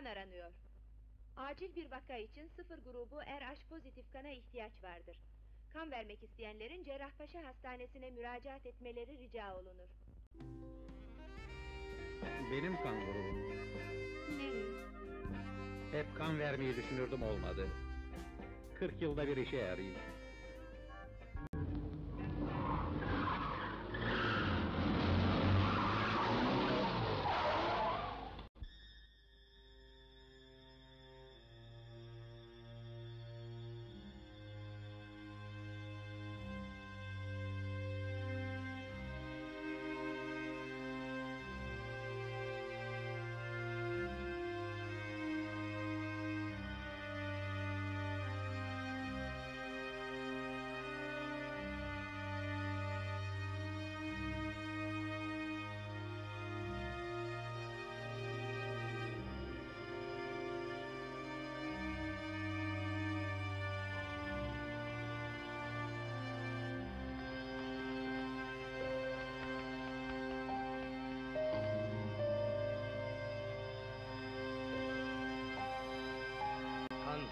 kan aranıyor. Acil bir vaka için 0 grubu RH pozitif kana ihtiyaç vardır. Kan vermek isteyenlerin Cerrahpaşa Hastanesi'ne müracaat etmeleri rica olunur. Benim kan grubum. Hep kan vermeyi düşünürdüm, olmadı. 40 yılda bir işe yarayayım.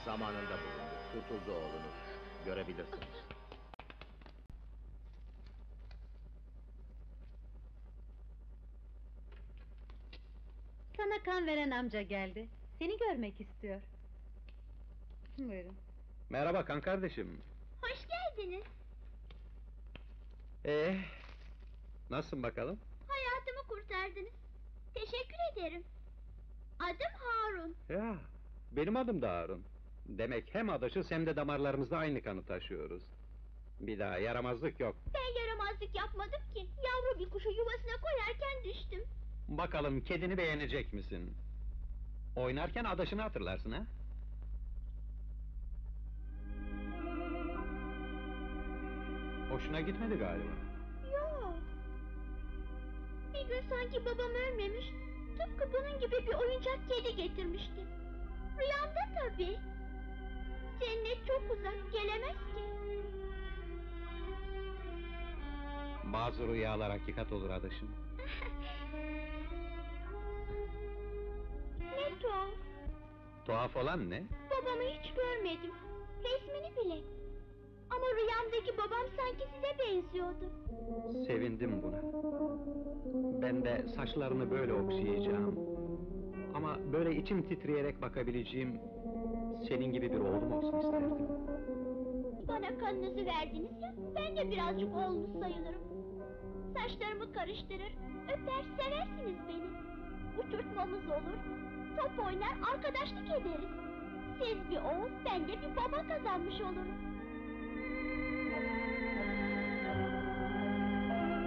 Zamanında bulundu, kurtuldu oğlunuz. Görebilirsiniz. Sana kan veren amca geldi. Seni görmek istiyor. Buyurun. Merhaba kan kardeşim. Hoş geldiniz. Nasılsın bakalım? Hayatımı kurtardınız. Teşekkür ederim. Adım Harun. Ya, benim adım da Harun. Demek hem adaşız hem de damarlarımızda aynı kanı taşıyoruz. Bir daha yaramazlık yok. Ben yaramazlık yapmadım ki. Yavru bir kuşu yuvasına koyarken düştüm. Bakalım kedini beğenecek misin? Oynarken adaşını hatırlarsın ha? Hoşuna gitmedi galiba. Yok. Bir gün sanki babam ölmemiş, tıpkı bunun gibi bir oyuncak kedi getirmişti. Rüyamda tabii. Cennet çok uzak, gelemez ki. Bazı rüyalar hakikat olur adaşım. Ne tuhaf. Tuhaf olan ne? Babamı hiç görmedim, resmini bile. Ama rüyamdaki babam sanki size benziyordu. Sevindim buna. Ben de saçlarını böyle okşayacağım. Ama böyle içim titreyerek bakabileceğim... senin gibi bir oğlum olsun isterdim. Bana kanınızı verdiniz ya, ben de birazcık oğlunuz sayılırım. Saçlarımı karıştırır, öper, seversiniz beni. Uçurtmamız olur, top oynar, arkadaşlık ederiz. Siz bir oğul, ben de bir baba kazanmış olurum.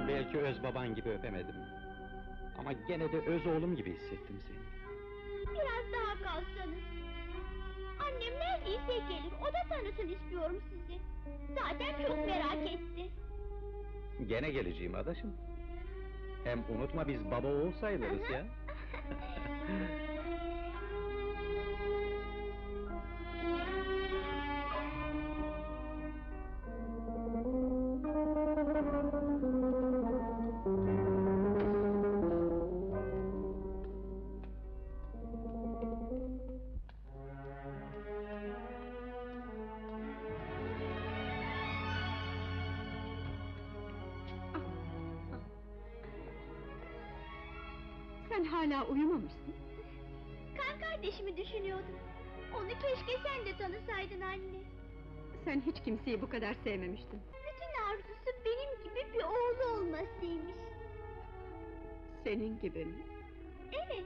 Belki öz baban gibi öpemedim. Ama gene de öz oğlum gibi hissettim seni. Biraz daha kalsanız. Annem neredeyse gelir, o da tanısın istiyorum sizi. Zaten çok merak etti. Gene geleceğim adaşım. Hem unutma biz baba oğul sayılırız ya. Sen hala uyumamışsın. Kan kardeşimi düşünüyordum. Onu keşke sen de tanısaydın anne. Sen hiç kimseyi bu kadar sevmemiştin. Bütün arzusu benim gibi bir oğlu olmasıymış. Senin gibi mi? Evet.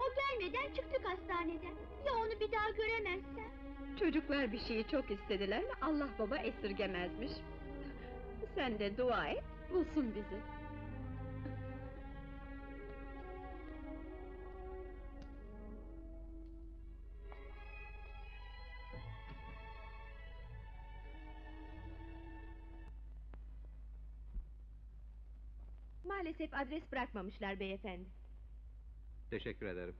O gelmeden çıktık hastaneden. Ya onu bir daha göremezsem? Çocuklar bir şeyi çok istediler mi Allah baba esirgemezmiş. Sen de dua et, bulsun bizi. Maalesef adres bırakmamışlar beyefendi. Teşekkür ederim.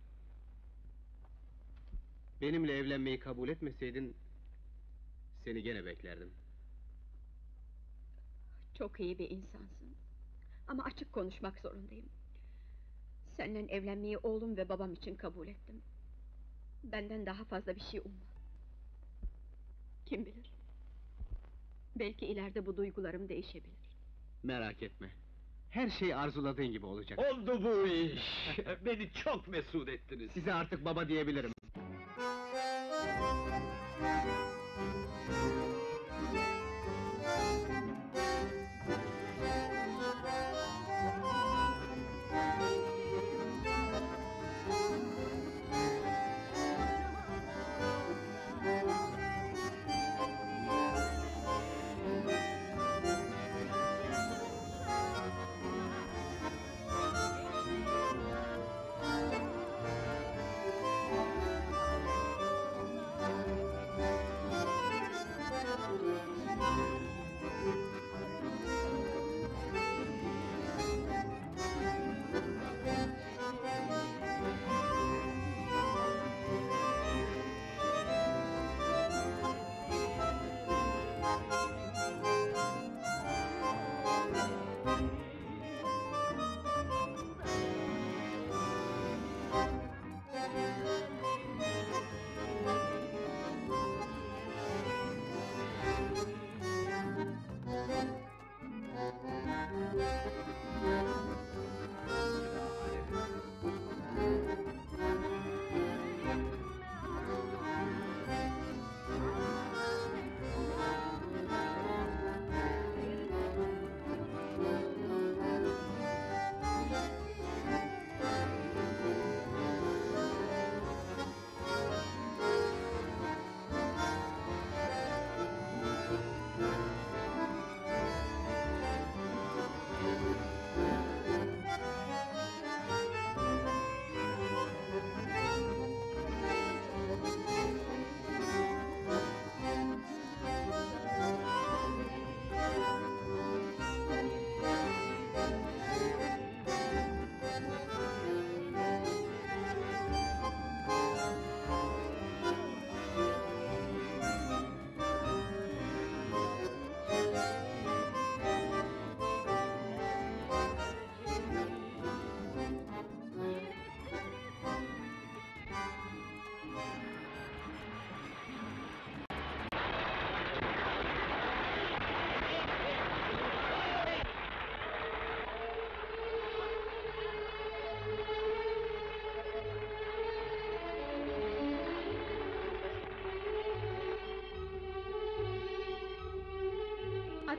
Benimle evlenmeyi kabul etmeseydin... seni gene beklerdim. Çok iyi bir insansın. Ama açık konuşmak zorundayım. Seninle evlenmeyi oğlum ve babam için kabul ettim. Benden daha fazla bir şey umma. Kim bilir? Belki ileride bu duygularım değişebilir. Merak etme. Her şey arzuladığın gibi olacak. Oldu bu iş! Beni çok mesut ettiniz. Size artık baba diyebilirim.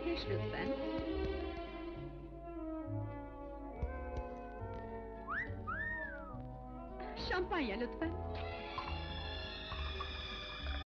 Lütfen. Şampanya lütfen.